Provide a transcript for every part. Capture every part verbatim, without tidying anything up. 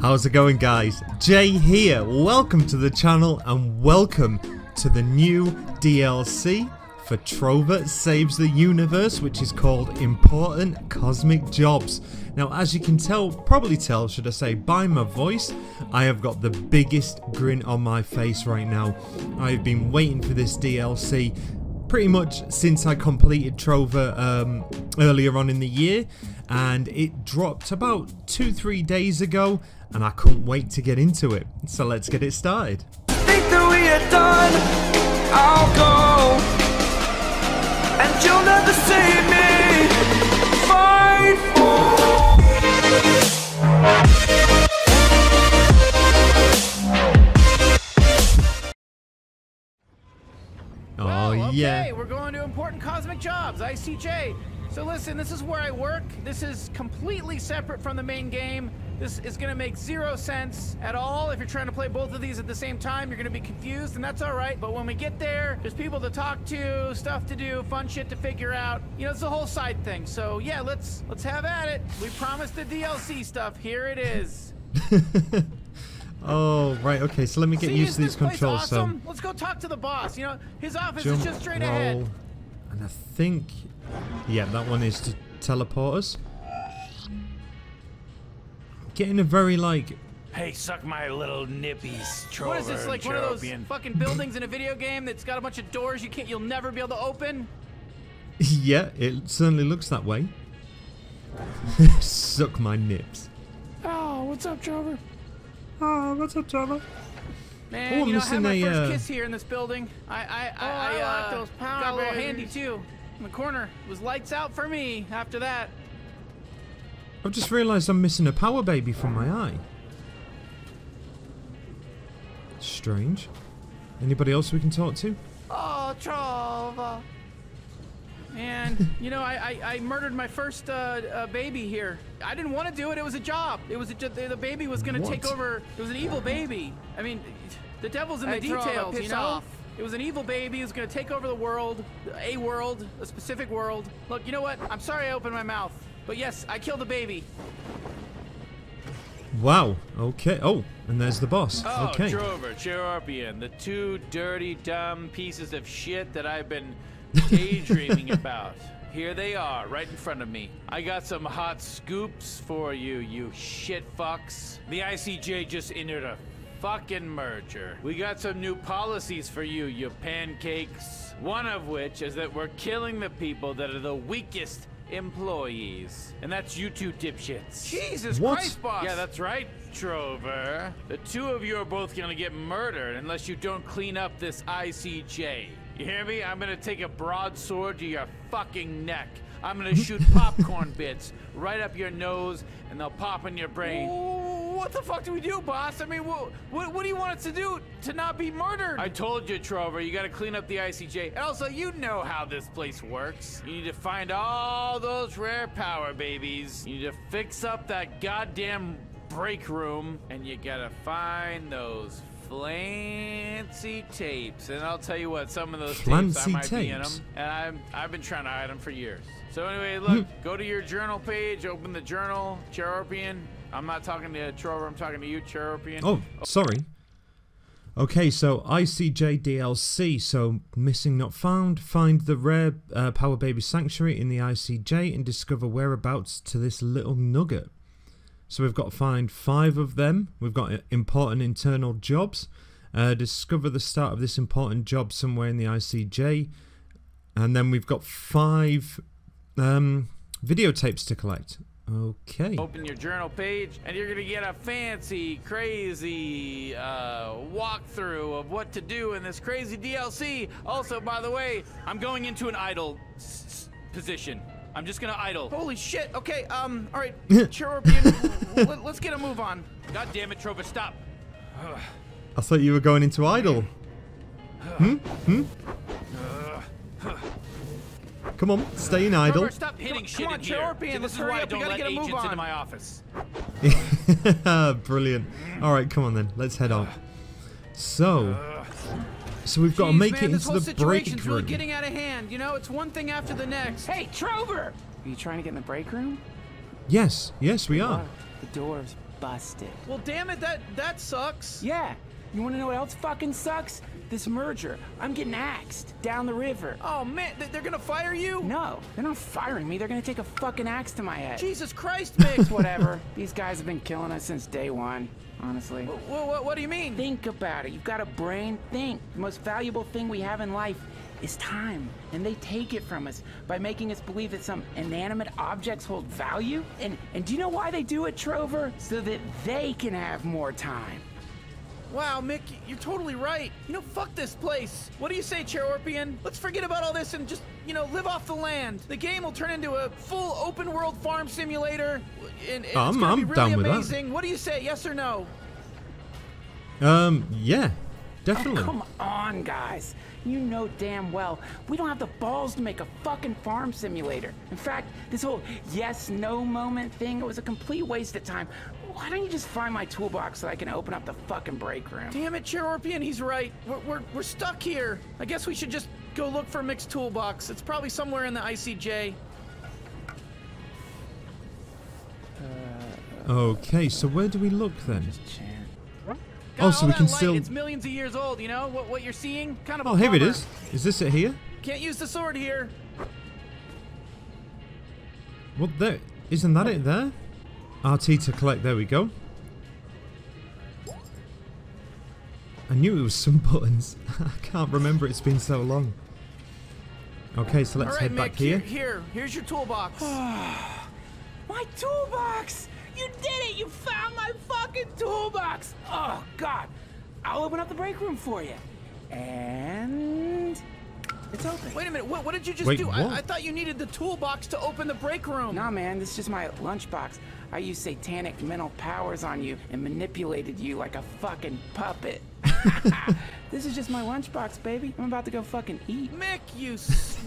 How's it going, guys? Jay here. Welcome to the channel and welcome to the new D L C for Trover Saves the Universe, which is called Important Cosmic Jobs. Now, as you can tell, probably tell, should I say, by my voice, I have got the biggest grin on my face right now. I've been waiting for this D L C pretty much since I completed Trover um, earlier on in the year, and it dropped about two, three days ago, and I couldn't wait to get into it. So let's get it started. I think that we are done. I'll go, and you'll never see me. Fight for. Oh, well, okay. Yeah. We're going to Important Cosmic Jobs, I C J. So listen, this is where I work. This is completely separate from the main game. This is gonna make zero sense at all. If you're trying to play both of these at the same time, you're gonna be confused, and that's all right. But when we get there, there's people to talk to, stuff to do, fun shit to figure out. You know, it's a whole side thing. So yeah, let's let's have at it. We promised the D L C stuff. Here it is. Oh, right, okay, so let me get See, used to these controls. Awesome? So let's go talk to the boss. You know, his office Jump, is just straight roll. ahead. And I think, yeah, that one is to teleport us. Getting a very like, hey, suck my little nippies. Trover, what is this, like one of those fucking buildings in a video game that's got a bunch of doors you can't, you'll never be able to open? Yeah, it certainly looks that way. Suck my nips. Oh, what's up, Trover? Oh, what's up, Trover? Man, oh, you know, I had my a, first uh... kiss here in this building. I, I, I, oh, I uh, those power got a little handy too. In the corner, it was lights out for me. After that. I've just realised I'm missing a power baby from my eye. Strange. Anybody else we can talk to? Oh, Trover. And, you know, I, I, I murdered my first uh, uh, baby here. I didn't want to do it. It was a job. It was a, the baby was going to take over. It was an evil baby. I mean, the devil's in the I details, you know? Off. It was an evil baby who's going to take over the world, a world, a specific world. Look, you know what? I'm sorry I opened my mouth. But yes, I killed a baby. Wow. Okay. Oh, and there's the boss. Oh, okay. Trover, Cheropian, the two dirty, dumb pieces of shit that I've been daydreaming about. Here they are, right in front of me. I got some hot scoops for you, you shit fucks. The I C J just entered a fucking merger. We got some new policies for you, you pancakes. One of which is that we're killing the people that are the weakest employees, and that's you two dipshits. Jesus what? Christ, boss! Yeah, that's right, Trover. The two of you are both gonna get murdered unless you don't clean up this I C J. You hear me? I'm gonna take a broadsword to your fucking neck. I'm gonna shoot popcorn bits right up your nose, and they'll pop in your brain. Ooh, what the fuck do we do, boss? I mean, what, what, what do you want us to do to not be murdered? I told you, Trover, you gotta clean up the I C J. And also, you know how this place works. You need to find all those rare power babies. You need to fix up that goddamn break room. And you gotta find those flancy tapes. And I'll tell you what, some of those flancy tapes, I might tapes. be in them. And I'm, I've been trying to hide them for years. So anyway, look, hmm. go to your journal page, open the journal, Cheropian. I'm not talking to Trover, I'm talking to you, Cheropian. Oh, sorry. Okay, so I C J D L C, so missing not found. Find the rare uh, Power Baby Sanctuary in the I C J and discover whereabouts to this little nugget. So we've got to find five of them. We've got important internal jobs. Uh, discover the start of this important job somewhere in the I C J. And then we've got five um, videotapes to collect. Okay. Open your journal page and you're gonna get a fancy, crazy uh, walkthrough of what to do in this crazy D L C. Also, by the way, I'm going into an idle s position. I'm just gonna idle. Holy shit! Okay, um, all right, Cheropian, let's get a move on. God damn it, Trover, stop! I thought you were going into idle. Hmm? Hmm? Come on, stay in idle. Trover, stop hitting shit in here. This is why I don't let agents into my office. Brilliant. All right, come on then, let's head on. So. So we've got Jeez, to make man, it into the break room. Really getting out of hand. You know, it's one thing after the next. Hey, Trover! Are you trying to get in the break room? Yes, yes, we are. The doors busted. Well, damn it, that, that sucks. Yeah. You want to know what else fucking sucks? This merger. I'm getting axed down the river. Oh, man. They're going to fire you? No. They're not firing me. They're going to take a fucking axe to my head. Jesus Christ, Mix. Whatever. These guys have been killing us since day one, honestly. What, what, what do you mean? Think about it. You've got a brain. Think. The most valuable thing we have in life is time, and they take it from us by making us believe that some inanimate objects hold value. And, and do you know why they do it, Trover? So that they can have more time. Wow, Mick, you're totally right. You know, fuck this place. What do you say, Chair Orpian? Let's forget about all this and just, you know, live off the land. The game will turn into a full open-world farm simulator. And, and I'm, it's I'm be really down with amazing. That. What do you say, yes or no? Um, yeah, definitely. Oh, come on, guys. You know damn well we don't have the balls to make a fucking farm simulator. In fact, this whole yes-no moment thing, it was a complete waste of time. Why don't you just find my toolbox so I can open up the fucking break room? Damn it, Chair Orpian, he's right. We're, we're, we're stuck here. I guess we should just go look for Mick's toolbox. It's probably somewhere in the I C J. Uh, okay, so where do we look then? God, oh, so we can light, still... It's millions of years old, you know? What, what you're seeing? Kind of oh, a here it is. Is this it here? Can't use the sword here. What the... Isn't that it there? R T to collect. There we go. I knew it was some buttons. I can't remember. It's been so long. Okay, so let's right, head Mick, back here. Here, here's your toolbox. My toolbox! You did it! You found my fucking toolbox! Oh, God. I'll open up the break room for you. And... it's open. Wait a minute. What, what did you just Wait, do? I, I thought you needed the toolbox to open the break room. Nah, man. This is just my lunchbox. I used satanic mental powers on you and manipulated you like a fucking puppet. This is just my lunchbox, baby. I'm about to go fucking eat. Mick, you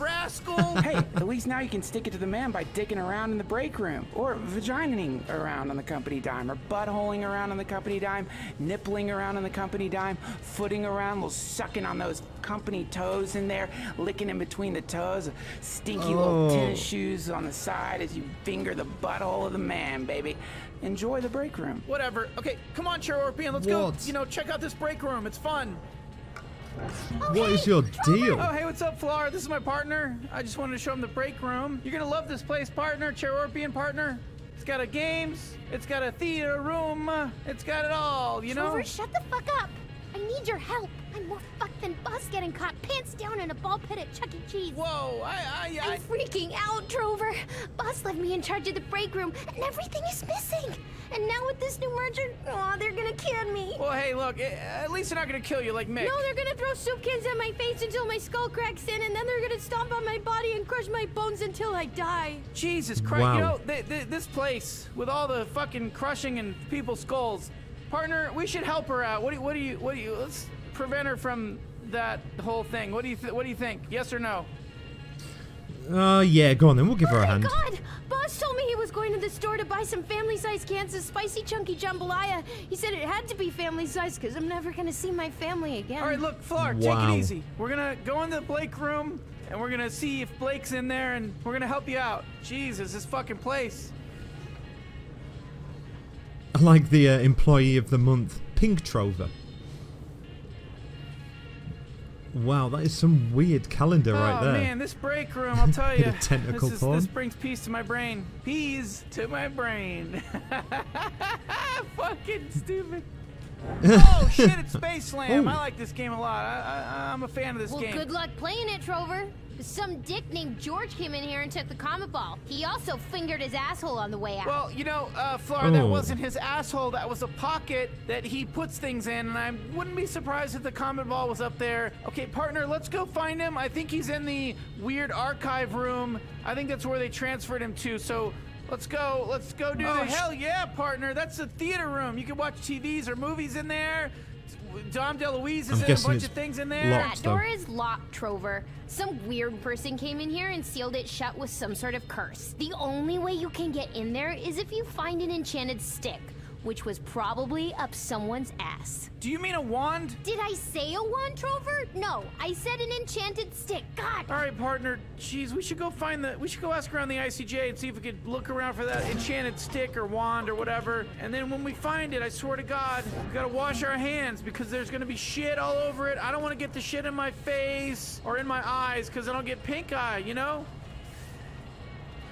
rascal! Hey, at least now you can stick it to the man by dicking around in the break room, or vagining around on the company dime, or buttholing around on the company dime, nippling around on the company dime, footing around, little sucking on those company toes in there, licking in between the toes, stinky oh. little tennis shoes on the side as you finger the butthole of the man, baby. Enjoy the break room. Whatever. Okay, come on, Chair Orpian. Let's what? go. You know, check out this break room. It's fun. Okay. What is your deal? Oh, hey, what's up, Flora? This is my partner. I just wanted to show him the break room. You're gonna love this place, partner. Chair Orpian, partner. It's got a games. It's got a theater room. It's got it all. You know. Trover, shut the fuck up. I need your help. I'm more fucked than Buzz getting caught pants down in a ball pit at Chuck E. Cheese. Whoa, I, I, I... I'm freaking out, Trover. Buzz left me in charge of the break room, and everything is missing. And now with this new merger, oh, they're gonna can me. Well, hey, look, at least they're not gonna kill you like Mick. No, they're gonna throw soup cans at my face until my skull cracks in, and then they're gonna stomp on my body and crush my bones until I die. Jesus Christ, wow. You know, th th this place, with all the fucking crushing and people's skulls, partner, we should help her out. What do you, what do you, what do you, let's prevent her from that whole thing. What do you, th what do you think? Yes or no? Uh, yeah, go on then. We'll give oh her a hand. Oh my God! Boss told me he was going to the store to buy some family-sized cans of spicy, chunky jambalaya. He said it had to be family-sized because I'm never gonna see my family again. All right, look, Flark, wow. take it easy. We're gonna go into the Blake room and we're gonna see if Blake's in there and we're gonna help you out. Jesus, this fucking place. I like the uh, employee of the month, Pink Trover. Wow, that is some weird calendar oh, right there. Oh man, this break room, I'll tell you. Tentacle this, is, this brings peace to my brain. Peas to my brain. Fucking stupid. Oh shit, it's Space Slam. Ooh. I like this game a lot. I, I, I'm a fan of this well, game. Well, good luck playing it, Trover. Some dick named George came in here and took the comet ball. He also fingered his asshole on the way out. Well, you know, uh, Flora, oh. that wasn't his asshole. That was a pocket that he puts things in, and I wouldn't be surprised if the comet ball was up there. Okay, partner, let's go find him. I think he's in the weird archive room. I think that's where they transferred him to, so let's go. Let's go do oh, this. Hell yeah, partner. That's the theater room. You can watch T Vs or movies in there. Dom DeLuise is in a bunch of things in there. That door is locked, Trover. Some weird person came in here and sealed it shut with some sort of curse. The only way you can get in there is if you find an enchanted stick. which was probably up someone's ass. Do you mean a wand? Did I say a wand, Trover? No, I said an enchanted stick. God. All right, partner. Jeez, we should go find the. We should go ask around the I C J and see if we could look around for that enchanted stick or wand or whatever. And then when we find it, I swear to God, we gotta wash our hands because there's gonna be shit all over it. I don't want to get the shit in my face or in my eyes because I don't get pink eye. You know.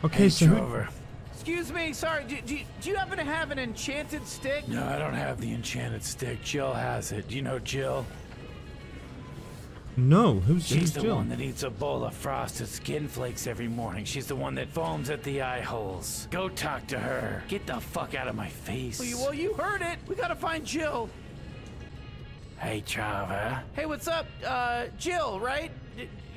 Okay, hey, so. Trover. Excuse me, sorry, do, do, do you happen to have an enchanted stick? No, I don't have the enchanted stick. Jill has it. Do you know Jill? No, who's Jill? She's the Jill? one that eats a bowl of frosted skin flakes every morning. She's the one that foams at the eye holes. Go talk to her. Get the fuck out of my face. Well, you, well, you heard it. We gotta find Jill. Hey, Trover. Hey, what's up? Uh, Jill, right?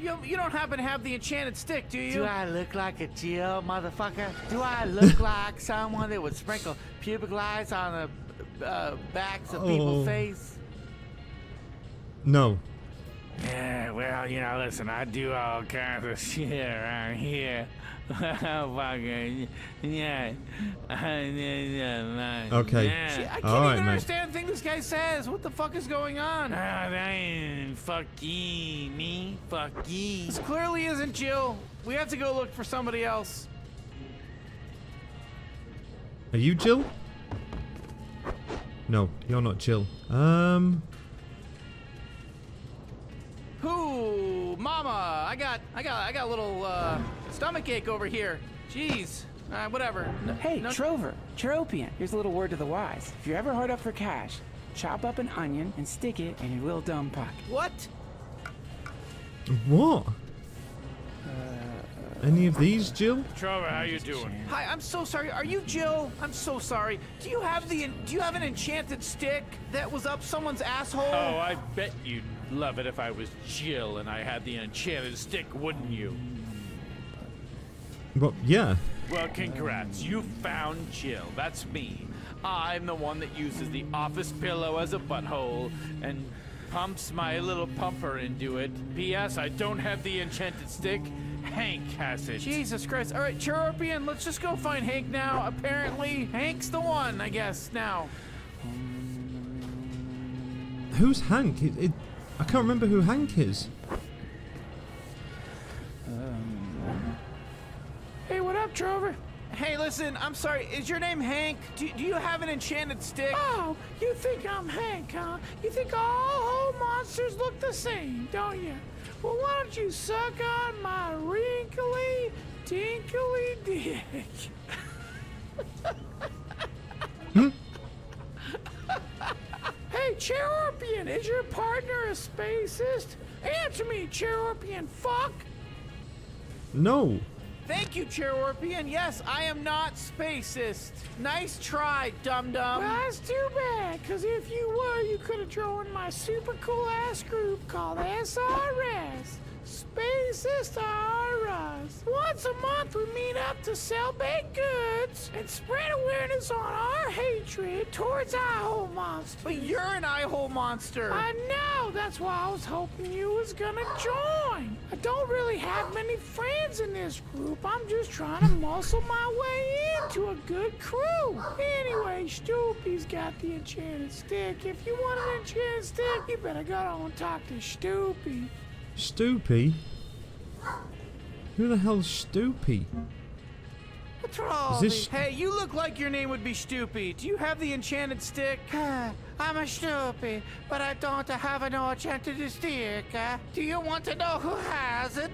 You, you don't happen to have the enchanted stick, do you? Do I look like a Jill, motherfucker? Do I look like someone that would sprinkle pubic lice on the uh, backs of oh. people's face? No. Yeah, well, you know, listen, I do all kinds of shit around here. Fucking yeah. Okay. Yeah. I can't all even right, understand the thing this guy says. What the fuck is going on? Uh, that ain't fuck ye, me. Fuck ye. This clearly isn't Jill. We have to go look for somebody else. Are you Jill? No, you're not Jill. Um. Ooh, mama, I got, I got, I got a little uh, stomach ache over here. Jeez, uh, whatever. No, hey, no Trover, Tropian. Here's a little word to the wise. If you're ever hard up for cash, chop up an onion and stick it in your little dumb pocket. What? What? Any of these, Jill? Trover, how you doing? Hi, I'm so sorry. Are you Jill? I'm so sorry. Do you have the? Do you have an enchanted stick that was up someone's asshole? Oh, I bet you'd love it if I was Jill and I had the enchanted stick, wouldn't you? Well, yeah. Well, congrats. You found Jill. That's me. I'm the one that uses the office pillow as a butthole and pumps my little pumper into it. P S. I don't have the enchanted stick. Hank has it. Jesus Christ. All right, Cherubian, let's just go find Hank now. Apparently, Hank's the one, I guess, now. Who's Hank? It, it, I can't remember who Hank is. Um. Hey, what up, Trover? Hey, listen, I'm sorry. Is your name Hank? Do, do you have an enchanted stick? Oh, you think I'm Hank, huh? You think all monsters look the same, don't you? Well, why don't you suck on my wrinkly, tinkly dick? hmm? Hey, Cherubian, is your partner a spacist? Answer me, Cherubian, fuck! No. Thank you, Cherubian. Yes, I am not spacist. Nice try, dum-dum. Well, that's too bad, because if you were, you could have joined my super cool-ass group called S R S. Spacist R S. Once a month, we meet up to sell baked goods and spread awareness on our hatred towards eye-hole monsters. But you're an eye-hole monster. I know. That's why I was hoping you was gonna join. I don't really have many friends in this group. I'm just trying to muscle my way into a good crew. Anyway, Stoopy's got the enchanted stick. If you want an enchanted stick, you better go on and talk to Stoopy. Stoopy? Who the hell's Stoopy? What's wrong? This... Hey, you look like your name would be Stoopy. Do you have the enchanted stick? I'm a Stoopy, but I don't have no enchanted stick. Huh? Do you want to know who has it?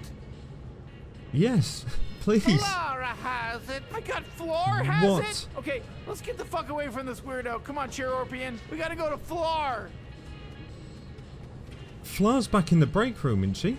Yes, please. Flora has it. I got Floor has what? it. Okay, let's get the fuck away from this weirdo. Come on, Cherubian. We gotta go to Floor. Floor's back in the break room, isn't she?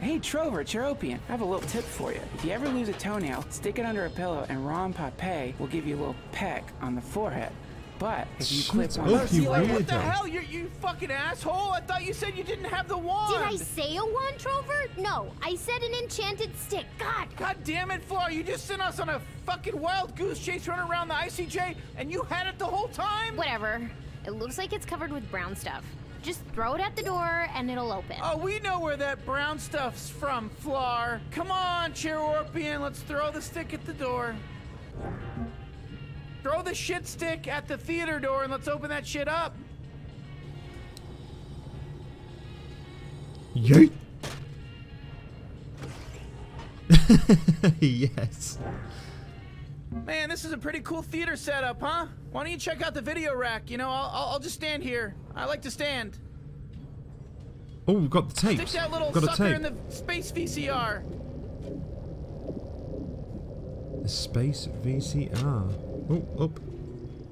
Hey, Trover, Cherubian, I have a little tip for you. If you ever lose a toenail, stick it under a pillow and Ron Papay will give you a little peck on the forehead. But if you clip on the ceiling, like, what the hell? You're, you fucking asshole! I thought you said you didn't have the wand! Did I say a wand, Trover? No, I said an enchanted stick. God! God damn it, Flora! You just sent us on a fucking wild goose chase running around the I C J and you had it the whole time? Whatever. It looks like it's covered with brown stuff. Just throw it at the door and it'll open. Oh, we know where that brown stuff's from, Floor. Come on, Cherubian, let's throw the stick at the door. Throw the shit stick at the theater door and let's open that shit up. Yeet. Yes. Man, this is a pretty cool theater setup, huh? Why don't you check out the video rack? You know, I'll, I'll, I'll just stand here. I like to stand. Oh, we've got the tape. Stick that little got sucker in the space V C R. The space V C R. Oh, up.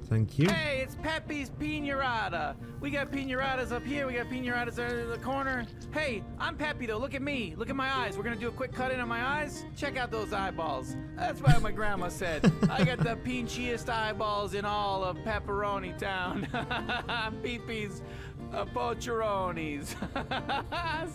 Thank you. Hey, it's Pepe's Piñarata. We got piñaratas up here. We got piñaratas in the corner. Hey, I'm Pepe, though. Look at me. Look at my eyes. We're going to do a quick cut in on my eyes. Check out those eyeballs. That's what my grandma said. I got the pinchiest eyeballs in all of Pepperoni Town. Pepe's uh, Pocheronis.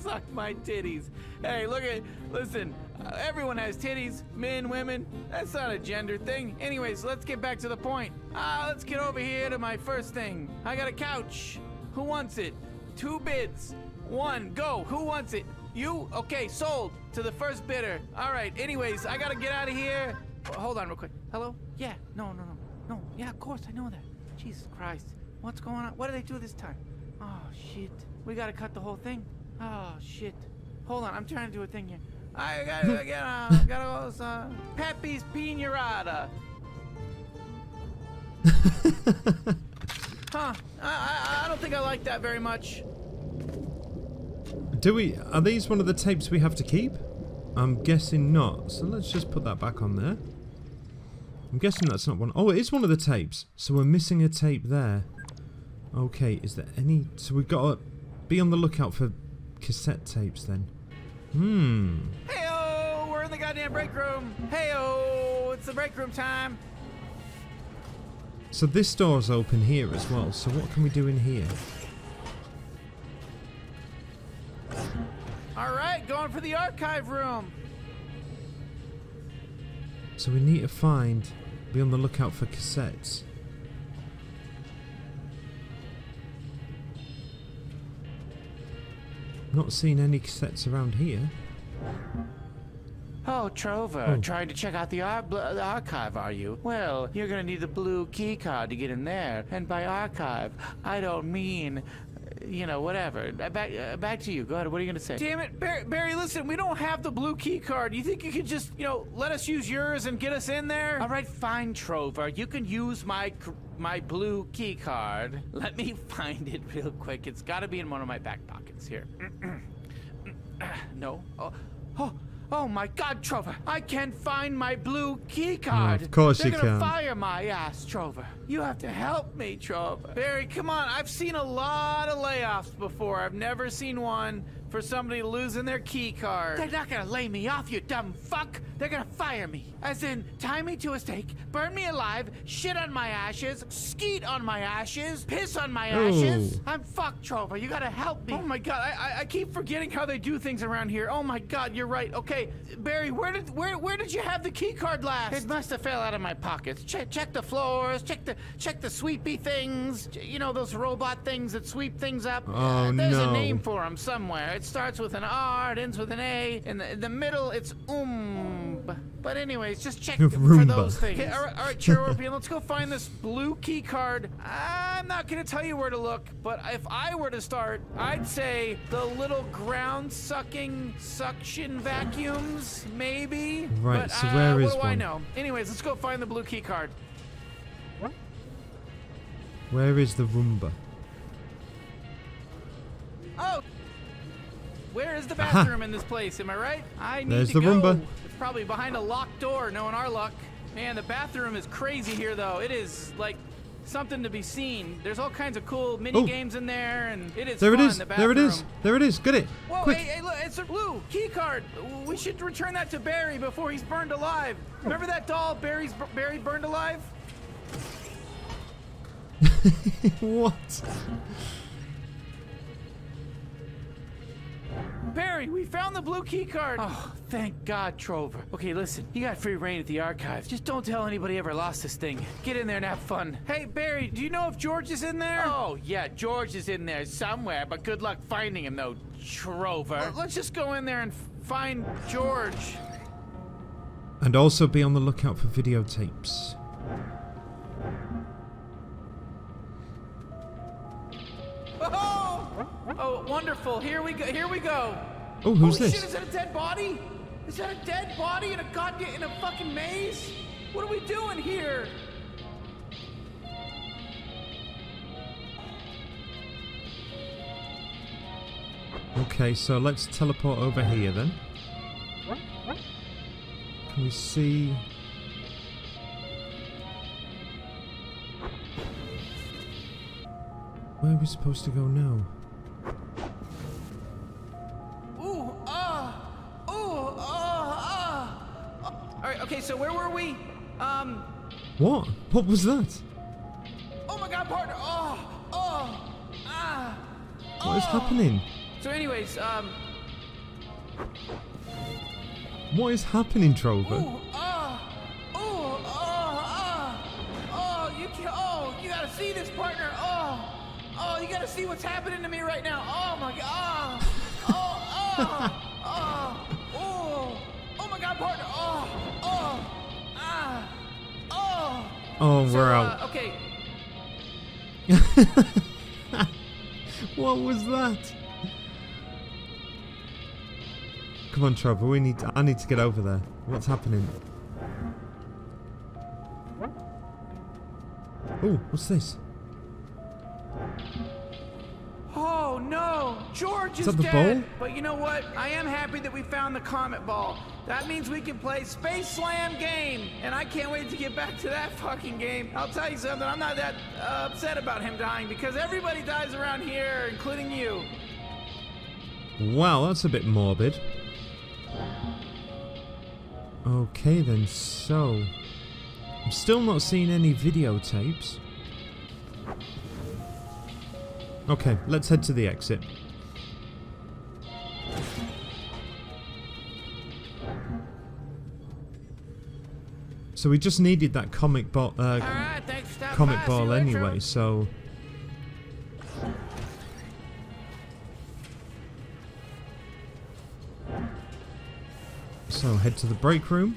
Suck my titties. Hey, look at... Listen... Uh, everyone has titties, men, women. That's not a gender thing. Anyways, let's get back to the point. Ah, uh, let's get over here to my first thing. I got a couch. Who wants it? Two bids. One, go. Who wants it? You? Okay, sold to the first bidder. All right, anyways, I gotta get out of here. Oh, hold on real quick. Hello? Yeah, no, no, no. No, yeah, of course, I know that. Jesus Christ. What's going on? What do they do this time? Oh, shit. We gotta cut the whole thing. Oh, shit. Hold on, I'm trying to do a thing here. I gotta get on, gotta go, uh, Pepe's Piñarata. Huh, I, I, I don't think I like that very much. Do we, are these one of the tapes we have to keep? I'm guessing not, so let's just put that back on there. I'm guessing that's not one, oh it is one of the tapes, so we're missing a tape there. Okay, is there any, so we've gotta be on the lookout for cassette tapes then. Hmm. Hey-oh, we're in the goddamn break room. Hey-oh, it's the break room time. So this door's open here as well, so what can we do in here? Alright, going for the archive room. So we need to find, be on the lookout for cassettes. Not seen any cassettes around here. Oh, Trover, oh. Trying to check out the, ar the archive, are you? Well, you're gonna need the blue key card to get in there. And by archive, I don't mean, you know, whatever. Back, uh, back to you. Go ahead. What are you gonna say? Damn it, Barry, Barry! Listen, we don't have the blue key card. You think you could just, you know, let us use yours and get us in there? All right, fine, Trover. You can use my my blue key card. Let me find it real quick. It's got to be in one of my back pockets here. No. Oh, oh, oh my God, Trover! I can't find my blue key card. Oh, of course They're you gonna can. Fire my ass, Trover. You have to help me, Trover. Barry, come on. I've seen a lot of layoffs before. I've never seen one for somebody losing their key card. They're not gonna lay me off, you dumb fuck. They're gonna fire me. As in, tie me to a stake, burn me alive, shit on my ashes, skeet on my ashes, piss on my ashes. Ooh. I'm fucked, Trover. You gotta help me. Oh my God, I, I I keep forgetting how they do things around here. Oh my God, you're right. Okay, Barry, where did where where did you have the key card last? It must have fell out of my pockets. Check check the floors. Check the check the sweepy things. You know those robot things that sweep things up. Oh There's no. a name for them somewhere. It starts with an R, it ends with an A, and in, in the middle it's um. But anyways, just check Roomba. For those things. Okay, all right, all right Cherubian, let's go find this blue key card. I'm not going to tell you where to look, but if I were to start, I'd say the little ground-sucking suction vacuums, maybe? Right, but, so uh, where is what do one? I know? Anyways, let's go find the blue key card. What? Where is the Roomba? Oh! Where is the bathroom Aha. in this place? Am I right? I need There's to the go. Roomba. Probably behind a locked door, knowing our luck. Man, the bathroom is crazy here, though. It is like something to be seen. There's all kinds of cool mini oh. games in there, and it is. There fun, it is. The there it is. There it is. Get it. Whoa! Quick. Hey, hey, look! It's a blue key card. We should return that to Barry before he's burned alive. Remember that doll, Barry's Barry burned alive? What? Barry, we found the blue key card. Oh, thank God, Trover. Okay, listen, you got free reign at the archives. Just don't tell anybody ever lost this thing. Get in there and have fun. Hey, Barry, do you know if George is in there? Oh, yeah, George is in there somewhere, but good luck finding him, though, Trover. Let's just go in there and find George. And also be on the lookout for videotapes. Oh, oh, wonderful. Here we go. Here we go. Oh, who's Holy this? Shit, is that a dead body? Is that a dead body in a goddamn in a fucking maze? What are we doing here? Okay, so let's teleport over here then. Can we see? Where are we supposed to go now? Ooh, ah, uh, ooh, ah, uh, ah. Uh. All right, okay, so where were we? Um. What? What was that? Oh my God, partner! Oh, oh, ah. Oh. What is happening? So, anyways, um. What is happening, Trover? Ooh, ah, uh, ooh, ah, uh, ah. Uh. Oh, you can't. Oh, you gotta see this, partner. Oh. Oh, you gotta see what's happening to me right now. Oh my God. Oh, oh, oh, oh, oh my God, partner. Oh, oh, ah, oh. Oh, so, we're out. Uh, okay. What was that? Come on, Trover. We need to, I need to get over there. What's happening? Oh, what's this? Oh no, George is, is dead. Ball? But you know what? I am happy that we found the comet ball. That means we can play Space Slam game, and I can't wait to get back to that fucking game. I'll tell you something. I'm not that uh, upset about him dying because everybody dies around here, including you. Wow, that's a bit morbid. Okay then. So, I'm still not seeing any videotapes. Okay, let's head to the exit. So we just needed that comic ball, uh, right, comic ball anyway. So so head to the break room.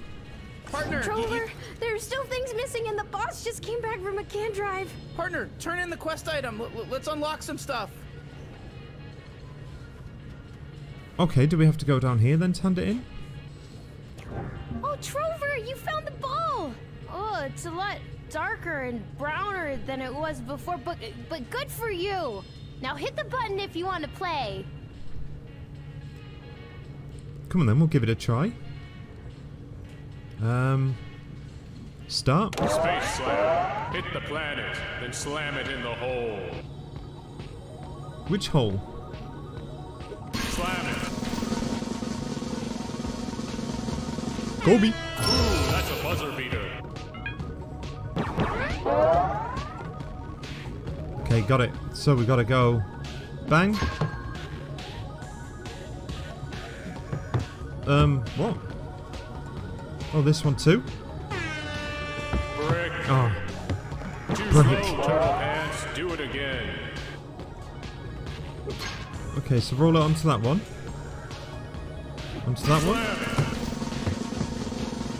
Partner, Trover, there are still things missing, and the boss just came back from a can drive. Partner, turn in the quest item. L let's unlock some stuff. Okay, do we have to go down here then to hand it in? Oh, Trover, you found the ball. Oh, it's a lot darker and browner than it was before, but but good for you. Now hit the button if you want to play. Come on then, we'll give it a try. Um, start. Space slam. Hit the planet, then slam it in the hole. Which hole? Slam it. Kobe. Ooh, that's a buzzer beater. Okay, got it. So we gotta go. Bang. Um, what? Oh, this one too? Brick. Oh. Too brick. Slow, do it again. Okay, so roll it onto that one. Onto that Slam. one.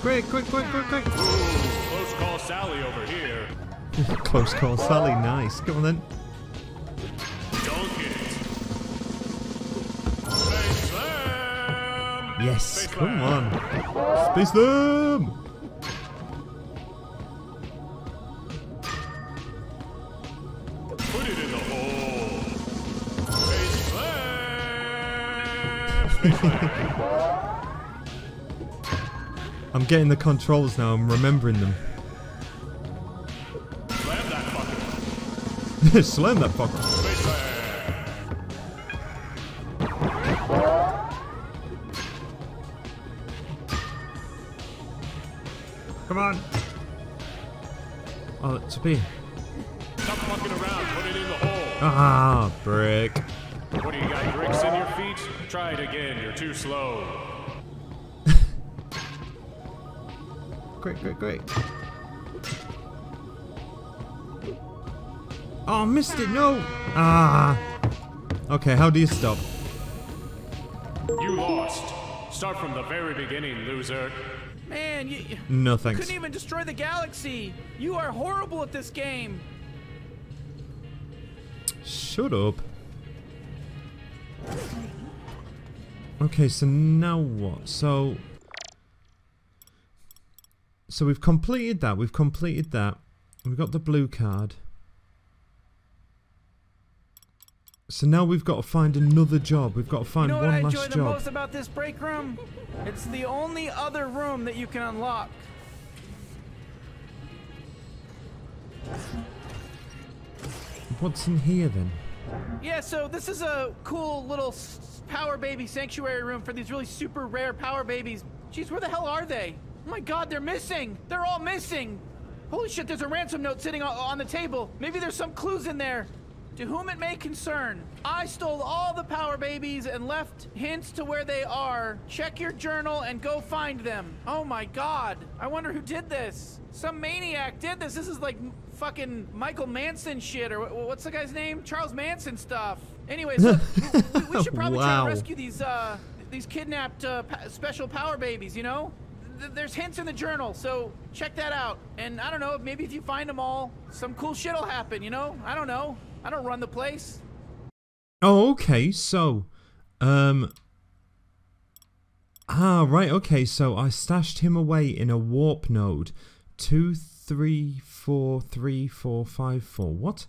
Quick, quick, quick, quick, quick. Ooh, close call Sally over here. Close call Sally, nice. Come on then. Dunk it. Space Slam. Yes, Space come Slam. on. Space them! Put it in the hole! Space slam! Space slam! I'm getting the controls now, I'm remembering them. Slam that fucker! Slam that fucker! Space slam! Come on! Oh, it's a bee. Stop fucking around, put it in the hole! Ah, brick. What do you got, bricks in your feet? Try it again, you're too slow. Quick, quick, quick. Oh, missed it, no! Ah! Okay, how do you stop? You lost. Start from the very beginning, loser. Man, you, you no, thanks. Couldn't even destroy the galaxy. You are horrible at this game. Shut up. Okay, so now what? So... So we've completed that. We've completed that. We've got the blue card. So now we've got to find another job. We've got to find one last job. You know what I enjoy the most about this break room? It's the only other room that you can unlock. What's in here then? Yeah, so this is a cool little power baby sanctuary room for these really super rare power babies. Jeez, where the hell are they? Oh my god, they're missing! They're all missing! Holy shit, there's a ransom note sitting on the table. Maybe there's some clues in there. To whom it may concern, I stole all the power babies and left hints to where they are. Check your journal and go find them. Oh my god, I wonder who did this. Some maniac did this. This is like fucking Michael Manson shit, or what's the guy's name? Charles Manson stuff. Anyways, so we, we should probably wow. try to rescue these uh, these kidnapped uh, special power babies, you know? There's hints in the journal, so check that out. And I don't know, maybe if you find them all, some cool shit will happen, you know? I don't know. I don't run the place. Oh, okay, so... Um... Ah, right, okay, so I stashed him away in a warp node. two, three, four, three, four, five, four. What?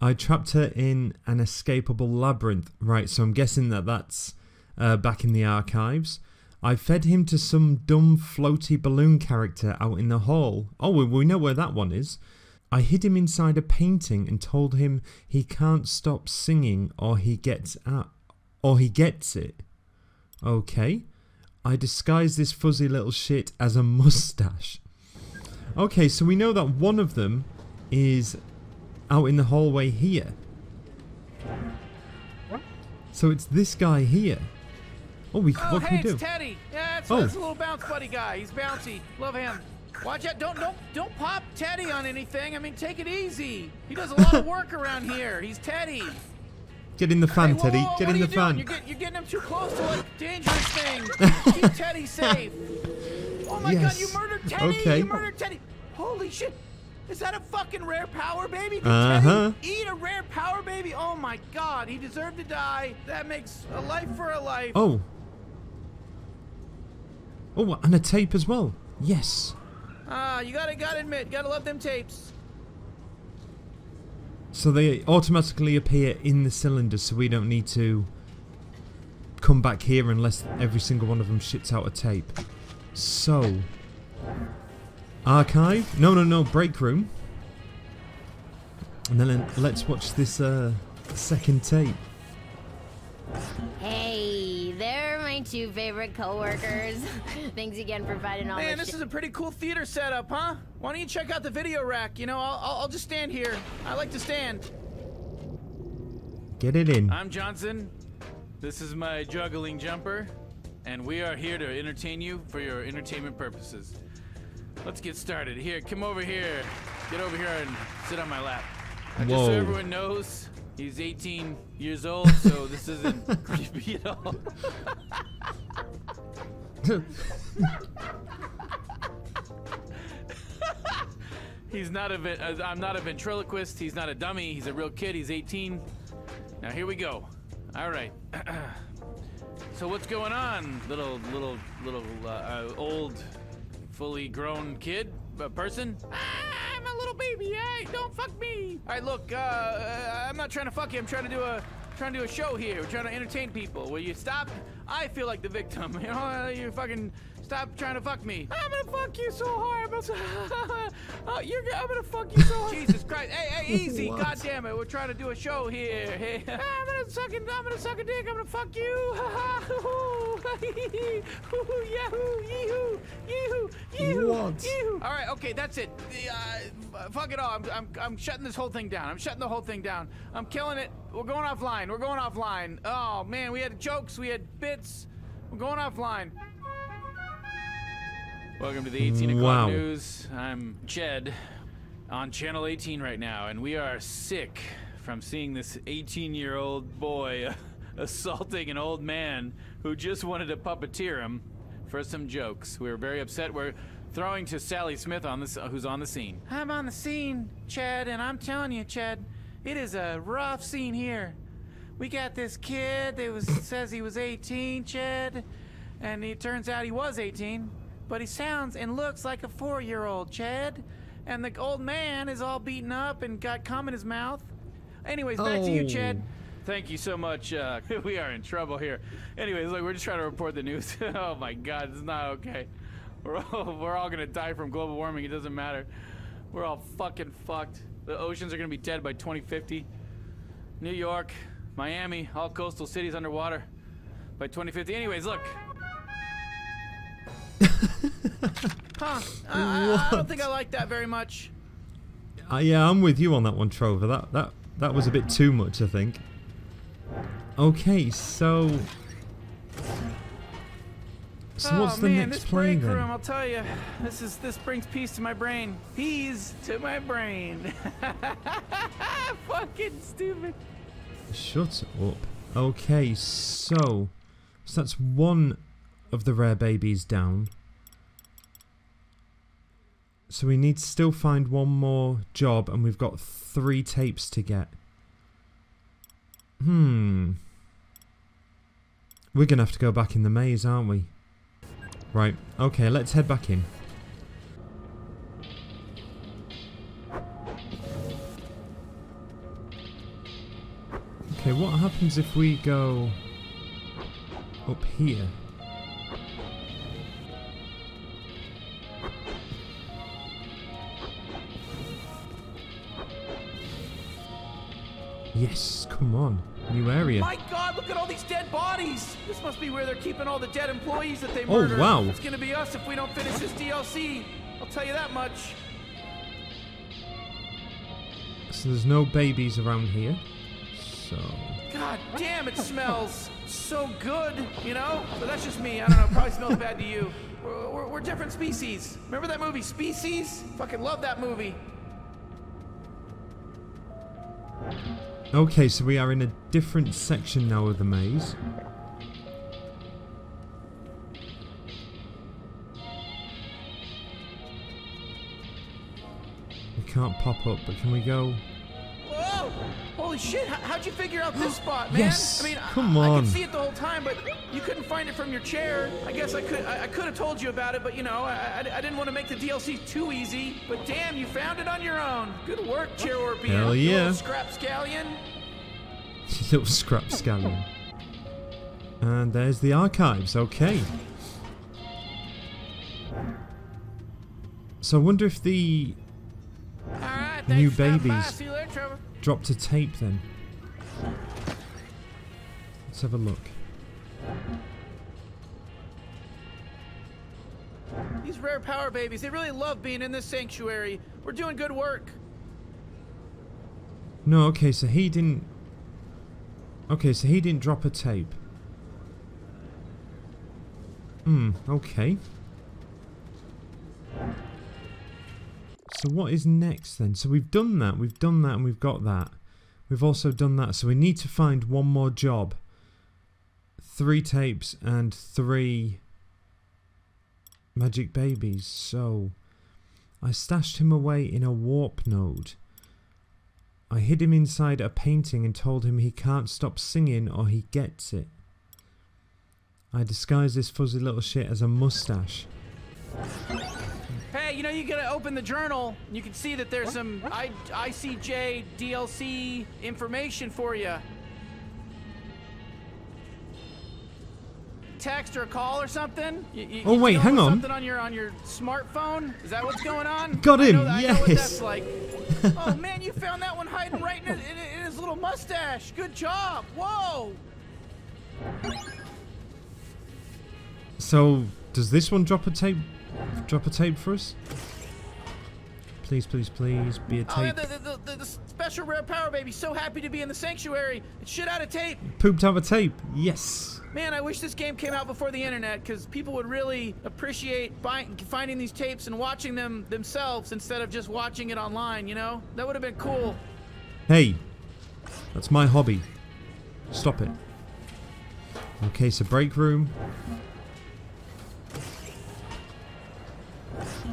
I trapped her in an escapable labyrinth. Right, so I'm guessing that that's uh, back in the archives. I fed him to some dumb floaty balloon character out in the hall. Oh, we, we know where that one is. I hid him inside a painting and told him he can't stop singing or he gets at, or he gets it. Okay. I disguised this fuzzy little shit as a mustache. Okay, so we know that one of them is out in the hallway here. So it's this guy here. Oh, we, oh, what hey, can we do? It's Teddy. Yeah, it's, oh, that's a little bounce buddy guy. He's bouncy. Love him. Watch out! Don't don't don't pop Teddy on anything. I mean, take it easy. He does a lot of work around here. He's Teddy. Get in the fan, hey, whoa, Teddy. Whoa, whoa, get in the fan. You're, get, you're getting him too close to like dangerous things. Keep Teddy safe. Oh my yes. God! You murdered Teddy. Okay. You murdered Teddy. Holy shit! Is that a fucking rare power baby? Did uh-huh. Teddy eat a rare power baby? Oh my God! He deserved to die. That makes a life for a life. Oh. Oh, and a tape as well. Yes. Ah, you gotta gotta admit, gotta love them tapes. So they automatically appear in the cylinder, so we don't need to come back here unless every single one of them shits out a tape. So, archive? No, no, no, break room. And then let's watch this uh, second tape. Hey, they're my two favorite co-workers. Thanks again for providing all this. Man, this is a pretty cool theater setup, huh? Why don't you check out the video rack? You know, I'll, I'll, I'll just stand here. I like to stand. Get it in. I'm Johnson. This is my juggling jumper. And we are here to entertain you for your entertainment purposes. Let's get started. Here, come over here. Get over here and sit on my lap. Whoa. Just so everyone knows... He's eighteen years old, so this isn't creepy at all. He's not a, I'm not a ventriloquist. He's not a dummy. He's a real kid. He's eighteen. Now here we go. All right. So what's going on, little, little, little uh, old, fully grown kid, uh, person? I'm a little baby. Hey, don't fuck me. All right, look, uh, uh, I'm not trying to fuck you. I'm trying to do a, trying to do a show here. We're trying to entertain people. Will you stop? I feel like the victim. You know, you fucking stop trying to fuck me. I'm gonna fuck you so hard. I'm gonna, oh, you're, I'm gonna fuck you so hard. Jesus Christ. Hey, hey, easy. What? God damn it. We're trying to do a show here. Hey, I'm gonna suck a, I'm gonna suck a dick. I'm gonna fuck you. Yahoo! Yee-hoo! Yee-hoo! Yee-hoo! What? Yee-hoo! All right, okay, that's it. Uh, fuck it all. I'm, I'm, I'm shutting this whole thing down. I'm shutting the whole thing down. I'm killing it. We're going offline. We're going offline. Oh man, we had jokes. We had bits. We're going offline. Welcome to the eighteen o'clock wow. news. I'm Jed, on channel eighteen right now, and we are sick from seeing this eighteen-year-old boy assaulting an old man who just wanted to puppeteer him for some jokes. We were very upset. We're throwing to Sally Smith, on this, uh, who's on the scene. I'm on the scene, Chad, and I'm telling you, Chad, It is a rough scene here. We got this kid that was says he was eighteen, Chad, and it turns out he was eighteen, but he sounds and looks like a four-year-old, Chad. And the old man is all beaten up and got cum in his mouth. Anyways, back oh. to you, Chad. Thank you so much. Uh, we are in trouble here. Anyways, look, we're just trying to report the news. Oh my God, it's not okay. We're all, we're all gonna die from global warming. It doesn't matter. We're all fucking fucked. The oceans are gonna be dead by twenty fifty. New York, Miami, all coastal cities underwater by twenty fifty. Anyways, look. Huh? I, I don't think I like that very much. Uh, yeah, I'm with you on that one, Trover. That that that was a bit too much, I think. Okay, so so oh, what's the man, next play then? Room, I'll tell you, this is this brings peace to my brain. Peace to my brain. Fucking stupid. Shut up. Okay, so so that's one of the rare babies down. So we need to still find one more job, and we've got three tapes to get. Hmm. We're going to have to go back in the maze, aren't we? Right. Okay, let's head back in. Okay, what happens if we go up here? Yes, come on. New area. My God, look at all these dead bodies. This must be where they're keeping all the dead employees that they murdered. Oh, wow. It's going to be us if we don't finish this D L C. I'll tell you that much. So there's no babies around here. So... God damn, it smells so good, you know? But that's just me. I don't know. It probably smells bad to you. We're, we're, we're different species. Remember that movie, Species? Fucking love that movie. Okay, so we are in a different section now of the maze. We can't pop up, but can we go? Whoa! Holy shit! How'd you figure out this spot, man? Yes! I mean, come on! I, I could see it the whole time, but you couldn't find it from your chair. I guess I could I, I could have told you about it, but you know, I, I, I didn't want to make the D L C too easy. But damn, you found it on your own. Good work, Chair Orpian. Hell yeah! You little scrap scallion. Little scrap scallion. And there's the archives. Okay. So I wonder if the All right, new babies dropped a tape then. Let's have a look. These rare power babies, they really love being in this sanctuary. We're doing good work. No, okay, so he didn't... Okay, so he didn't drop a tape. Hmm, okay. So what is next then? So we've done that, we've done that, and we've got that. We've also done that, so we need to find one more job. Three tapes and three magic babies. So I stashed him away in a warp node. I hid him inside a painting and told him he can't stop singing or he gets it. I disguised this fuzzy little shit as a mustache. Hey, you know, you gotta open the journal. You can see that there's some I C J D L C information for you. Text or call or something. You, you, oh you wait, hang on. Something on your on your smartphone. Is that what's going on? Got him. I know, yes. I know what that's like. Oh man, you found that one hiding right in, in, in his little mustache. Good job. Whoa. So does this one drop a tape? Drop a tape for us, please, please, please. Be a tape. Oh, yeah, the, the, the, the special rare power baby, so happy to be in the sanctuary. It shit out of tape. Pooped out of tape. Yes. Man, I wish this game came out before the internet, because people would really appreciate buying, finding these tapes and watching them themselves instead of just watching it online. You know, that would have been cool. Hey, that's my hobby. Stop it. Okay, so break room.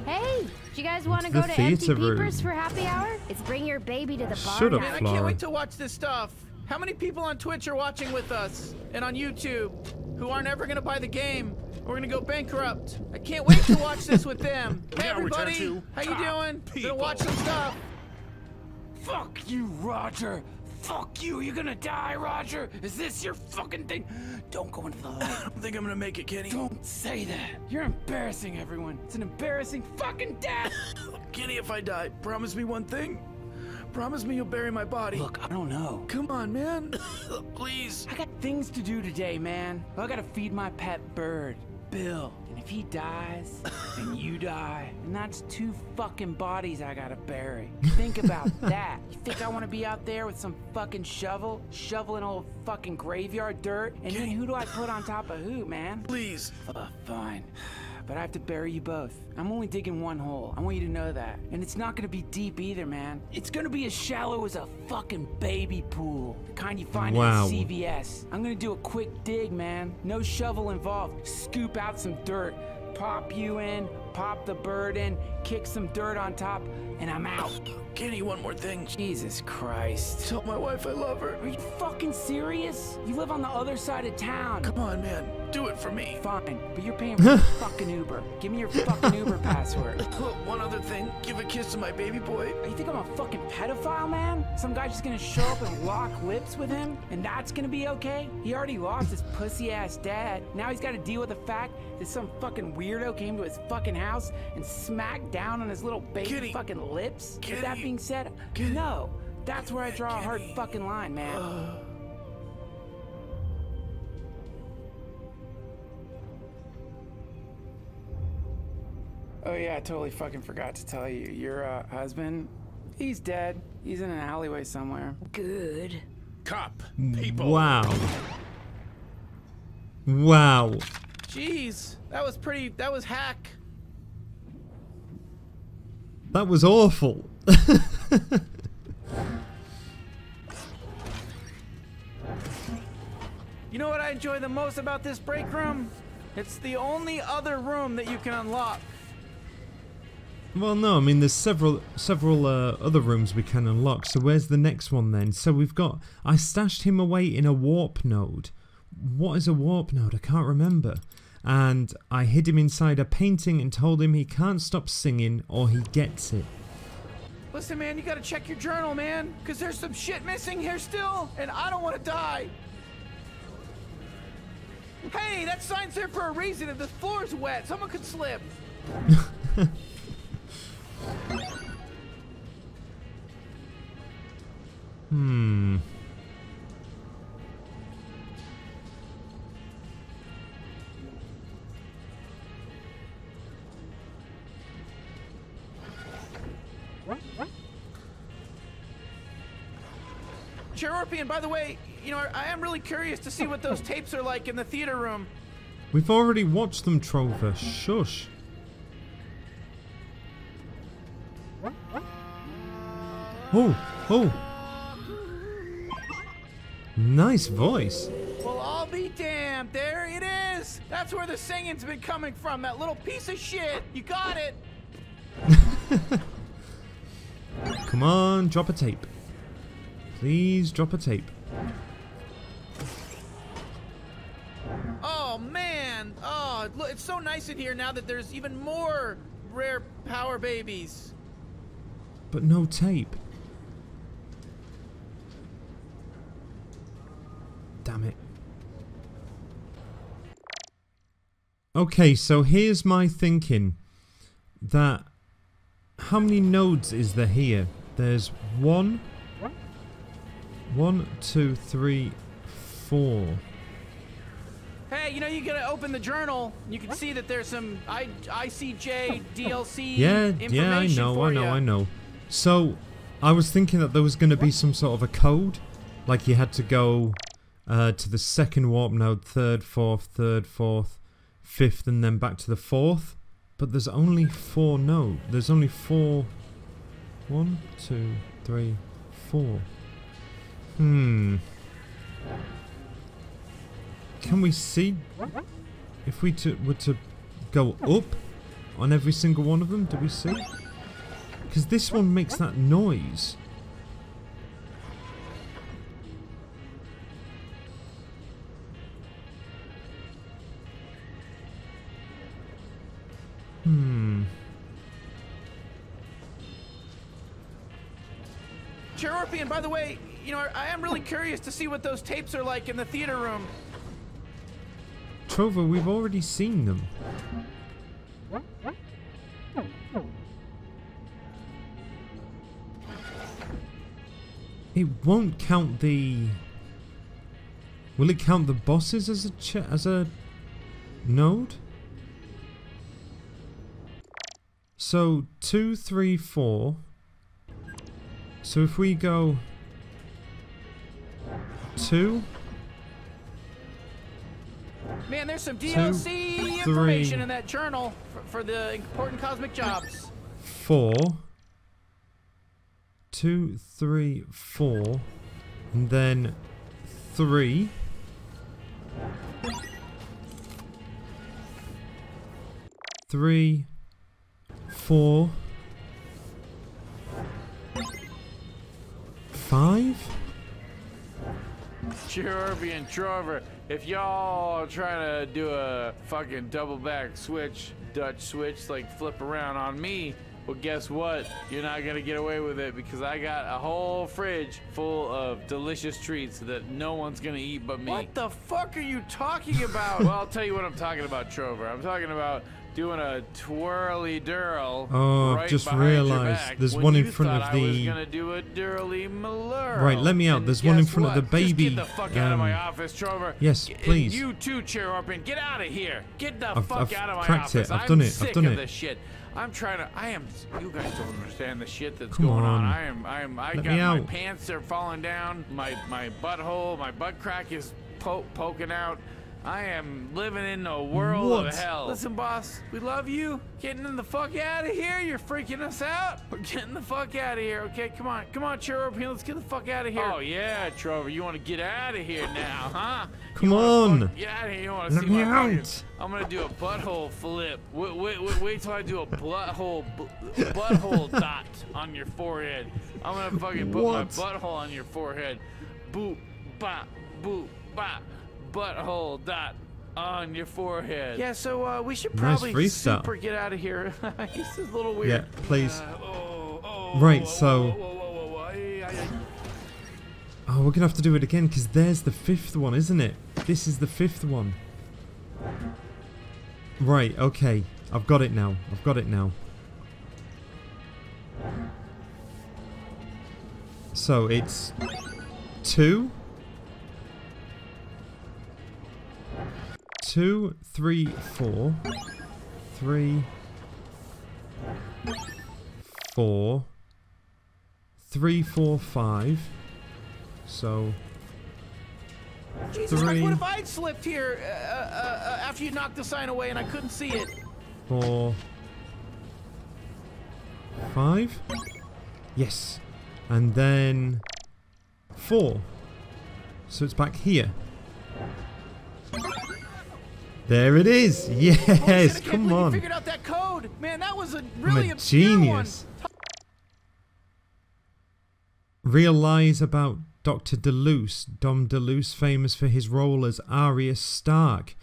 Hey, Do you guys want to go to Empty Peepers for happy hour? It's bring your baby to the bar. Shut up, Flower. Man, I can't wait to watch this stuff. How many people on Twitch are watching with us and on YouTube who aren't ever going to buy the game? We're going to go bankrupt. I can't wait to watch this with them. Hey, everybody. How you doing? We're going to watch some stuff. Fuck you, Roger. Fuck you. You're going to die, Roger. Is this your fucking thing? Don't go into the hole. I don't think I'm going to make it, Kenny. Don't say that. You're embarrassing everyone. It's an embarrassing fucking death. Kenny, if I die, promise me one thing. Promise me you'll bury my body. Look, I don't know. Come on, man. Please. I got things to do today, man. I gotta feed my pet bird, Bill. And if he dies, and you die, and that's two fucking bodies I gotta bury. Think about that. You think I wanna be out there with some fucking shovel, shoveling old fucking graveyard dirt? And then who do I put on top of who, man? Please. Uh, fine. But I have to bury you both. I'm only digging one hole. I want you to know that. And it's not gonna be deep either, man. It's gonna be as shallow as a fucking baby pool. The kind you find wow. in C V S. I'm gonna do a quick dig, man. No shovel involved. Scoop out some dirt. Pop you in, pop the bird in, kick some dirt on top, and I'm out. Kenny, one more thing. Jesus Christ. Tell my wife I love her. Are you fucking serious? You live on the other side of town. Come on, man. Do it for me. Fine, but you're paying for your fucking Uber. Give me your fucking Uber password. Look, one other thing. Give a kiss to my baby boy. You think I'm a fucking pedophile, man? Some guy's just gonna show up and lock lips with him, and that's gonna be okay? He already lost his pussy-ass dad. Now he's gotta deal with the fact that some fucking weirdo came to his fucking house and smacked down on his little baby Kitty. fucking lips. Kitty. With that being said, Kitty. no. That's where I draw Kitty. a hard fucking line, man. Uh. Oh yeah, I totally fucking forgot to tell you. Your uh, husband, he's dead. He's in an alleyway somewhere. Good. Cop people. Wow. Wow. Jeez, that was pretty. That was hack. That was awful. You know what I enjoy the most about this break room? It's the only other room that you can unlock. Well, no, I mean, there's several several uh, other rooms we can unlock, so where's the next one then? So we've got... I stashed him away in a warp node. What is a warp node? I can't remember. And I hid him inside a painting and told him he can't stop singing or he gets it. Listen, man, you gotta check your journal, man, because there's some shit missing here still, and I don't want to die. Hey, that sign's there for a reason. If the floor's wet, someone could slip. Hmm. Cherupi, and by the way, you know, I am really curious to see what those tapes are like in the theater room. We've already watched them, Trover. Shush. Oh, oh. Nice voice. Well, I'll be damned. There it is. That's where the singing's been coming from. That little piece of shit. You got it. Come on, drop a tape. Please drop a tape. Oh, man. Oh, look, it's so nice in here now that there's even more rare power babies. But no tape. Damn it. Okay, so here's my thinking. That how many nodes is there here? There's one, one, two, three, four. Hey, you know, you gotta open the journal. You can see that there's some I ICJ D L C. Yeah, information yeah, I know, for I know, you. I know. So, I was thinking that there was going to be some sort of a code, like you had to go. Uh, to the second warp node, third, fourth, third, fourth, fifth, and then back to the fourth. But there's only four nodes. There's only four. One, two, three, four. Hmm. Can we see if we to, were to go up on every single one of them? Do we see? Because this one makes that noise. Hmm. Cherokee, and by the way, you know, I am really curious to see what those tapes are like in the theater room. Trover, we've already seen them. It won't count the... Will it count the bosses as a ch as a node? So two, three, four. So if we go two. Man, there's some D L C two, information three, in that journal for, for the important cosmic jobs. Four. Two, three, four, and then three. Three, four, five? Cherubby and Trover, if y'all trying to do a fucking double back switch, Dutch switch, like flip around on me, well, guess what? You're not gonna get away with it because I got a whole fridge full of delicious treats that no one's gonna eat but me. What the fuck are you talking about? Well, I'll tell you what I'm talking about, Trover. I'm talking about doing a twirly dirl. Oh, right, I've just realized there's one in front of the. I was gonna do a dirly malurl. Right, let me out. And there's one in front what? of the baby. Just get the fuck um, out of my office, Trover. Yes, please. You too, Cherubin. Get out of here. Get the I've, fuck I've out of my cracked office. It. I've I'm done it. Sick I've done of it. This shit. I'm trying to. I am. You guys don't understand the shit that's Come going on. on. I am. I am. I Let got my pants are falling down. My my butthole. My butt crack is po poking out. I am living in a world what? of hell. Listen, boss. We love you. Getting the fuck out of here. You're freaking us out. We're getting the fuck out of here. Okay, come on. Come on, Cherubin. Let's get the fuck out of here. Oh yeah, Trover. You want to get out of here now, huh? Come on. Get out of here. You want to see me out? Fingers? I'm gonna do a butthole flip. Wait, wait, wait, wait till I do a butthole, butthole dot on your forehead. I'm gonna fucking put what? my butthole on your forehead. Boop, bop, boop, bop. Butthole dot on your forehead. Yeah, so uh, we should probably nice super get out of here. This is a little weird. Yeah, please. Uh, oh, oh, right, oh, so. Oh, oh, oh, oh, oh. I, I, I. oh, we're gonna have to do it again because there's the fifth one, isn't it? This is the fifth one. Right, okay. I've got it now. I've got it now. So it's two, two, three, four, three, four, three, four, five. So. Jesus, like, what if I'd slipped here uh, uh, after you knocked the sign away and I couldn't see it? Four. Five? Yes. And then four. So it's back here. There it is. Yes, oh, come on. You figured out that code. Man, that was a really a genius. One. Real lies about Doctor DeLuise, Dom DeLuise, famous for his role as Arya Stark.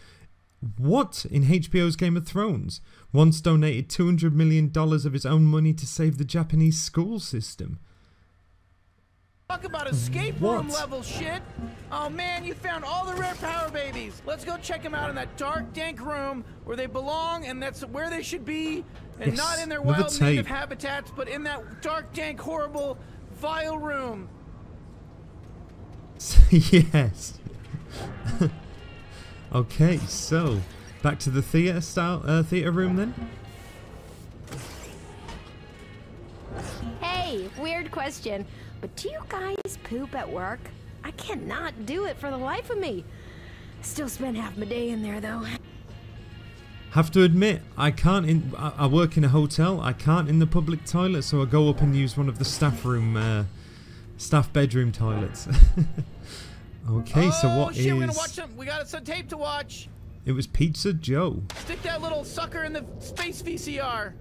What? In H B O's Game of Thrones? Once donated two hundred million dollars of his own money to save the Japanese school system. Talk about escape what? room level shit. Oh man, you found all the rare power babies. Let's go check them out in that dark, dank room where they belong, and that's where they should be. And yes, not in their wild native habitats, but in that dark, dank, horrible, vile room. Yes. Okay, so back to the theater style uh, theater room then. Hey, weird question, but do you guys poop at work? I cannot do it for the life of me. Still spend half my day in there though. Have to admit, I can't. In, I, I work in a hotel. I can't in the public toilet, so I go up and use one of the staff room. Uh, Staff bedroom toilets. Okay, oh, so what shit, is? We're gonna watch some. We got some tape to watch. It was Pizza Joe. Stick that little sucker in the space V C R.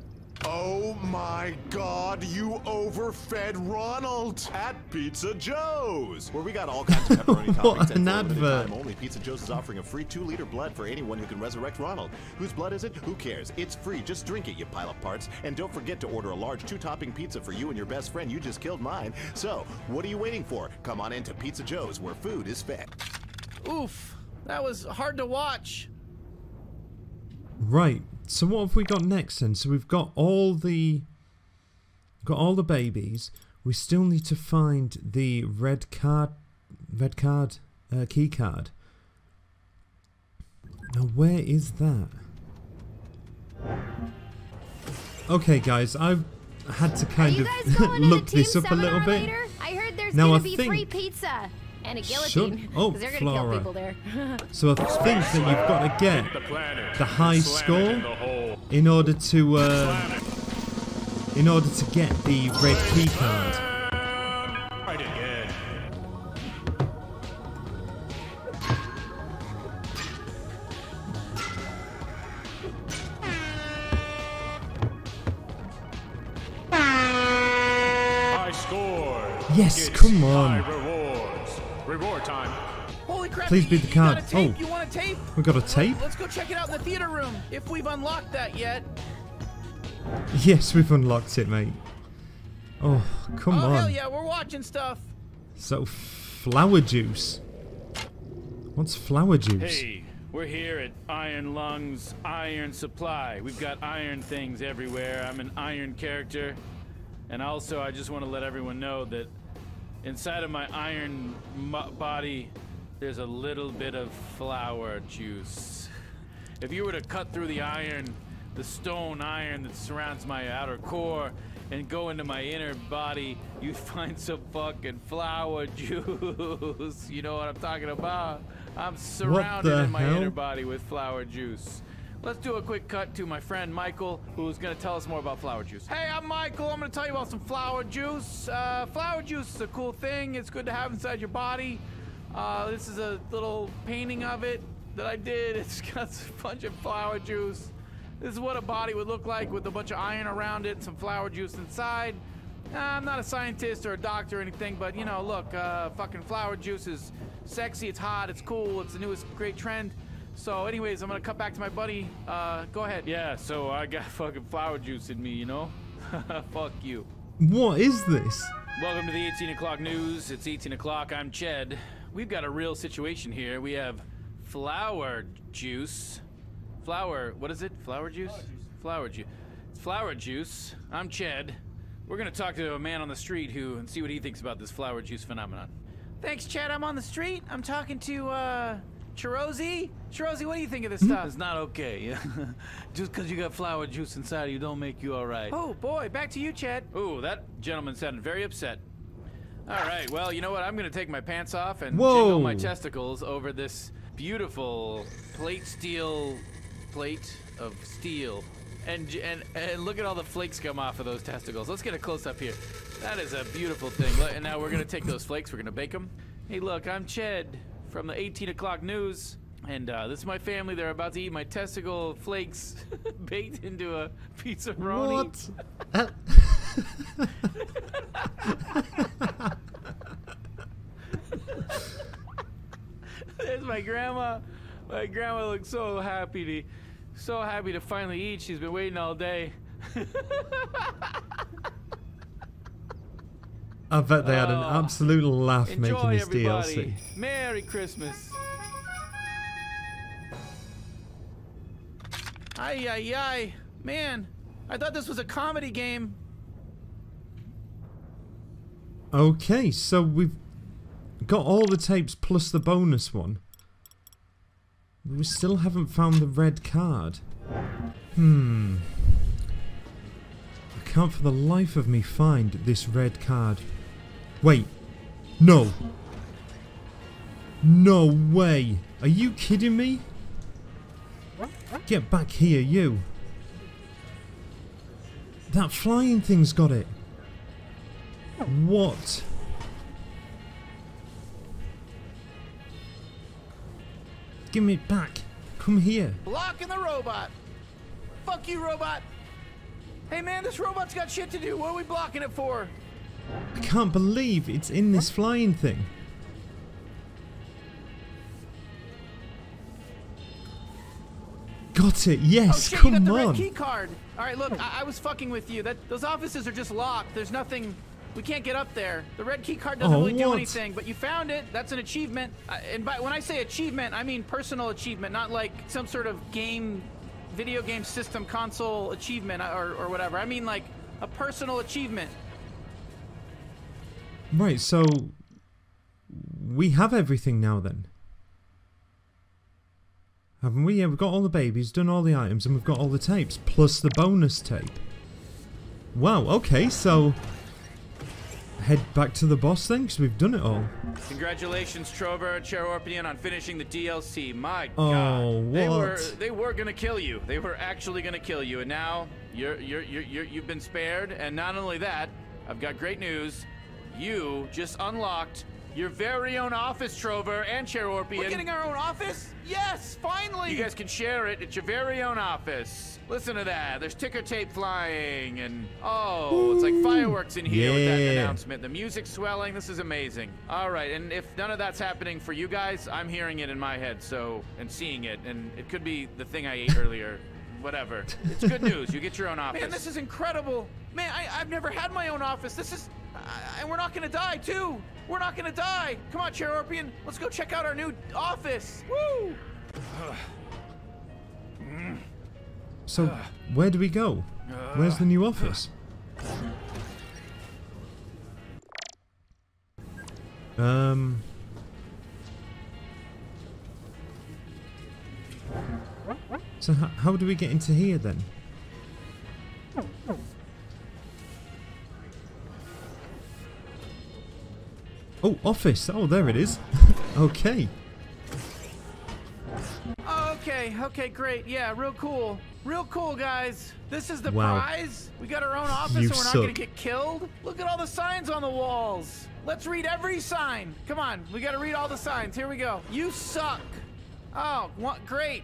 Oh my God, you overfed Ronald at Pizza Joe's, where we got all kinds of pepperoni toppings. An advert. Time only, Pizza Joe's is offering a free two liter blood for anyone who can resurrect Ronald. Whose blood is it? Who cares? It's free. Just drink it, you pile of parts. And don't forget to order a large two topping pizza for you and your best friend. You just killed mine. So what are you waiting for? Come on into Pizza Joe's, where food is fed. Oof, that was hard to watch. Right. So what have we got next then? So we've got all the got all the babies. We still need to find the red card, red card, uh, key card. Now where is that? Okay, guys, I've had to kind of look this up a little bit. Later? I heard there's now gonna I be think free pizza. And a guillotine, because they're going to kill people there. So I think that you've got to get the high score in order to uh, in order to get the red key card. Yes, come on. Reward time. Holy crap, please beat the card. Oh, you want a tape? We got a tape. Let's go check it out in the theater room if we've unlocked that yet. Yes, we've unlocked it, mate. Oh, come oh, on. Hell yeah, we're watching stuff. So, flower juice. What's flower juice? Hey, we're here at Iron Lungs Iron Supply. We've got iron things everywhere. I'm an iron character. And also, I just want to let everyone know that inside of my iron body, there's a little bit of flower juice. If you were to cut through the iron, the stone iron that surrounds my outer core, and go into my inner body, you'd find some fucking flower juice. You know what I'm talking about? I'm surrounded in my hell? inner body with flower juice. Let's do a quick cut to my friend Michael, who's gonna tell us more about flower juice. Hey, I'm Michael. I'm gonna tell you about some flower juice. Uh, flower juice is a cool thing. It's good to have inside your body. Uh, this is a little painting of it that I did. It's got a bunch of flower juice. This is what a body would look like with a bunch of iron around it, some flower juice inside. Uh, I'm not a scientist or a doctor or anything, but you know, look, uh, fucking flower juice is sexy, it's hot, it's cool, it's the newest great trend. So anyways, I'm gonna cut back to my buddy. Uh, go ahead. Yeah, so I got fucking flower juice in me, you know? Fuck you. What is this? Welcome to the eighteen o'clock news. It's eighteen o'clock, I'm Ched. We've got a real situation here. We have flower juice. Flower, what is it? Flower juice? Flower juice. Flower juice. I'm Ched. We're gonna talk to a man on the street who, and see what he thinks about this flower juice phenomenon. Thanks, Ched, I'm on the street. I'm talking to, uh... Chirozi? Chirozi, what do you think of this stuff? It's not okay. Just because you got flower juice inside you don't make you all right. Oh, boy. Back to you, Ched. Ooh, that gentleman sounded very upset. All right. Well, you know what? I'm going to take my pants off and Whoa. jiggle my testicles over this beautiful plate steel plate of steel. And, and, and look at all the flakes come off of those testicles. Let's get a close-up here. That is a beautiful thing. And now we're going to take those flakes. We're going to bake them. Hey, look. I'm Ched from the eighteen o'clock news, and uh, this is my family. They're about to eat my testicle flakes baked into a pizza-roni. What? There's my grandma. My grandma looks so happy to, so happy to finally eat. She's been waiting all day. I bet they had an absolute laugh uh, making this everybody. D L C. Merry Christmas. Ay, ay, ay. Man, I thought this was a comedy game. Okay, so we've got all the tapes plus the bonus one. We still haven't found the red card. Hmm. I can't for the life of me find this red card. Wait, no. No way. Are you kidding me? Get back here, you. That flying thing's got it. What? Give me back. Come here. Blocking the robot. Fuck you, robot. Hey man, this robot's got shit to do. What are we blocking it for? I can't believe it's in this flying thing. Got it. Yes. Oh, shit, come you got the on. Red key card. All right, look, I, I was fucking with you. That those offices are just locked. There's nothing. We can't get up there. The red key card doesn't oh, really what? do anything. But you found it. That's an achievement. I, and by, when I say achievement, I mean personal achievement, not like some sort of game, video game system console achievement or or whatever. I mean like a personal achievement. Right. So we have everything now, then. Haven't we? Yeah, we've got all the babies, done all the items, and we've got all the tapes, plus the bonus tape. Wow, okay, so... head back to the boss then, because we've done it all. Congratulations, Trover and Chair Orpian, on finishing the D L C. My oh, God. Oh, what? They were, they were going to kill you. They were actually going to kill you, and now you're, you're, you're, you're, you've been spared. And not only that, I've got great news. You just unlocked... your very own office, Trover and Chair Orpian. We're getting our own office? Yes, finally! You guys can share it. It's your very own office. Listen to that. There's ticker tape flying and oh, ooh, it's like fireworks in here yeah. with that announcement. The music's swelling. This is amazing. All right, and if none of that's happening for you guys, I'm hearing it in my head, so and seeing it, and it could be the thing I ate earlier. Whatever. It's good news. You get your own office. Man, this is incredible. Man, I, I've never had my own office. This is... and we're not gonna die, too. We're not gonna die. Come on, Chair Orpian. Let's go check out our new office. Woo! So, where do we go? Where's the new office? Um. So, how, how do we get into here then? Oh, office. Oh, there it is. Okay. Okay, okay, great. Yeah, real cool. Real cool, guys. This is the wow. prize. We got our own office and so we're not going to get killed. Look at all the signs on the walls. Let's read every sign. Come on. We got to read all the signs. Here we go. You suck. Oh, what, great.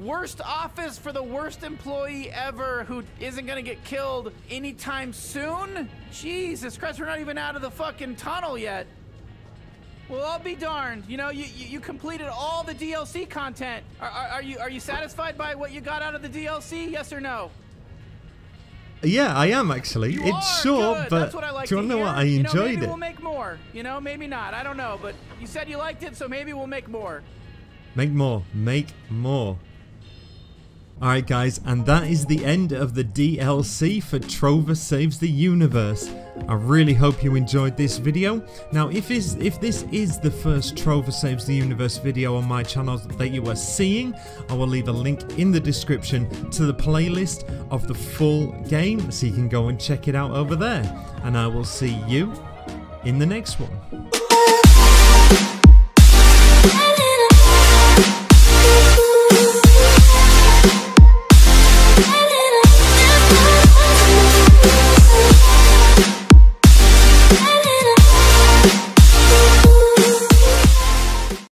Worst office for the worst employee ever who isn't gonna get killed anytime soon? Jesus Christ, we're not even out of the fucking tunnel yet. Well, I'll be darned. You know, you you, you completed all the D L C content. Are, are, are you are you satisfied by what you got out of the D L C? Yes or no? Yeah, I am actually. You it's short, sure, but I like do you want to know what? I you enjoyed know, maybe it. Maybe we'll make more. You know, maybe not. I don't know, but you said you liked it, so maybe we'll make more. Make more. Make more. Alright guys, and that is the end of the D L C for Trover Saves the Universe. I really hope you enjoyed this video. Now if, is, if this is the first Trover Saves the Universe video on my channel that you are seeing, I will leave a link in the description to the playlist of the full game so you can go and check it out over there. And I will see you in the next one.